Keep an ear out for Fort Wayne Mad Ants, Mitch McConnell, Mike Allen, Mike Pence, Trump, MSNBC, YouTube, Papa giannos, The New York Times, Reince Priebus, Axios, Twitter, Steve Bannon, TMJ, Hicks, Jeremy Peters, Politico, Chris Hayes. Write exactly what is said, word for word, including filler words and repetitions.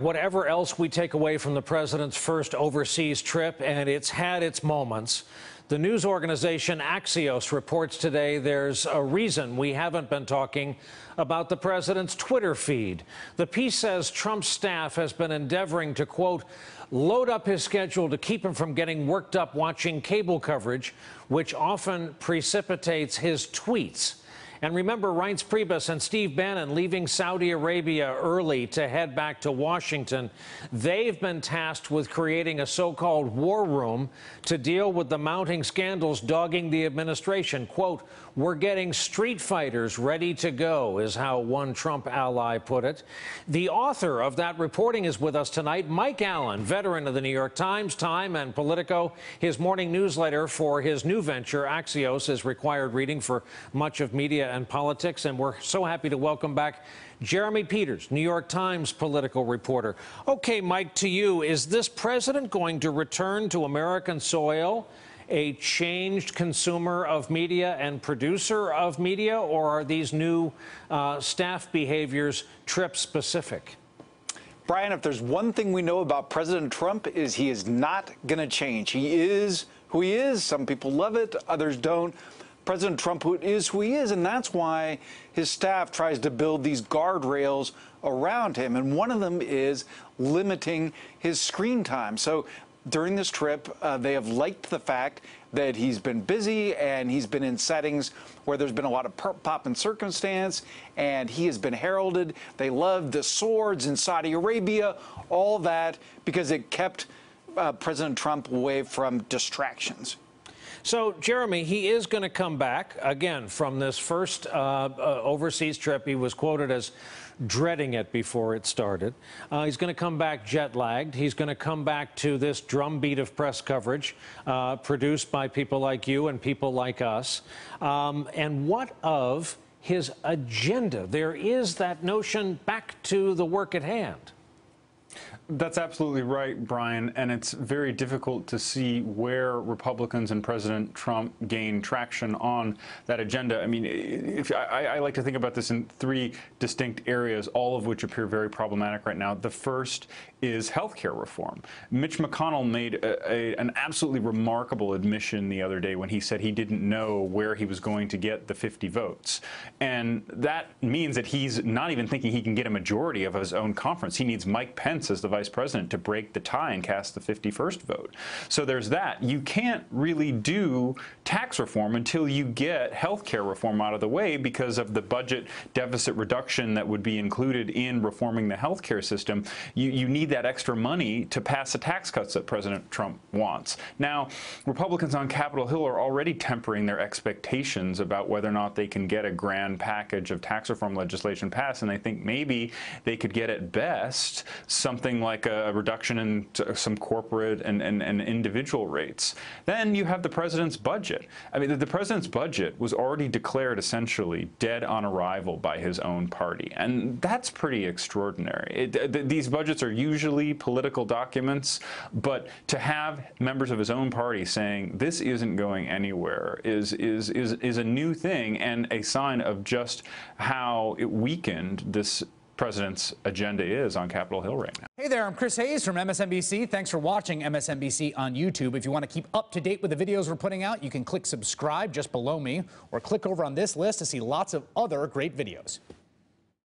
Whatever else we take away from the president's first overseas trip, and it's had its moments, the news organization Axios reports today there's a reason we haven't been talking about the president's Twitter feed. The piece says Trump's staff has been endeavoring to, quote, load up his schedule to keep him from getting worked up watching cable coverage, which often precipitates his tweets. And remember Reince Priebus and Steve Bannon leaving Saudi Arabia early to head back to Washington. They've been tasked with creating a so-called war room to deal with the mounting scandals dogging the administration. Quote, we're getting street fighters ready to go, is how one Trump ally put it. The author of that reporting is with us tonight, Mike Allen, veteran of The New York Times, Time, and Politico. His morning newsletter for his new venture, Axios, is required reading for much of media and politics, and we're so happy to welcome back Jeremy Peters, New York Times political reporter. Okay, Mike, to you, is this president going to return to American soil a changed consumer of media and producer of media, or are these new uh, staff behaviors trip-specific? Brian, if there's one thing we know about President Trump is he is not going to change. He is who he is. Some people love it, others don't. President Trump is who he is, and that's why his staff tries to build these guardrails around him, and one of them is limiting his screen time. So during this trip, uh, they have liked the fact that he's been busy and he's been in settings where there's been a lot of pop and circumstance, and he has been heralded. They loved the swords in Saudi Arabia, all that, because it kept uh, President Trump away from distractions. So, Jeremy, he is going to come back again from this first uh, uh, overseas trip. He was quoted as dreading it before it started. Uh, he's going to come back jet-lagged. He's going to come back to this drumbeat of press coverage uh, produced by people like you and people like us. Um, and what of his agenda? There is that notion back to the work at hand. That's absolutely right, Brian, and it's very difficult to see where Republicans and President Trump gain traction on that agenda. I mean, if I, I like to think about this in three distinct areas, all of which appear very problematic right now. The first is health care reform. Mitch McConnell made a, a, an absolutely remarkable admission the other day when he said he didn't know where he was going to get the fifty votes. And that means that he's not even thinking he can get a majority of his own conference. He needs Mike Pence as the vice president to break the tie and cast the fifty-first vote. So there's that. You can't really do tax reform until you get health care reform out of the way because of the budget deficit reduction that would be included in reforming the health care system. You, you need that extra money to pass the tax cuts that President Trump wants. Now, Republicans on Capitol Hill are already tempering their expectations about whether or not they can get a grand package of tax reform legislation passed, and I think maybe they could get at best something like a reduction in some corporate and, and, and individual rates. Then you have the president's budget. I mean, the, the president's budget was already declared essentially dead on arrival by his own party, and that's pretty extraordinary. It, th these budgets are usually political documents, but to have members of his own party saying this isn't going anywhere is, is, is, is a new thing and a sign of just how it weakened this president's agenda is on Capitol Hill right now. Hey there, I'm Chris Hayes from M S N B C. Thanks for watching M S N B C on YouTube. If you want to keep up to date with the videos we're putting out, you can click subscribe just below me or click over on this list to see lots of other great videos.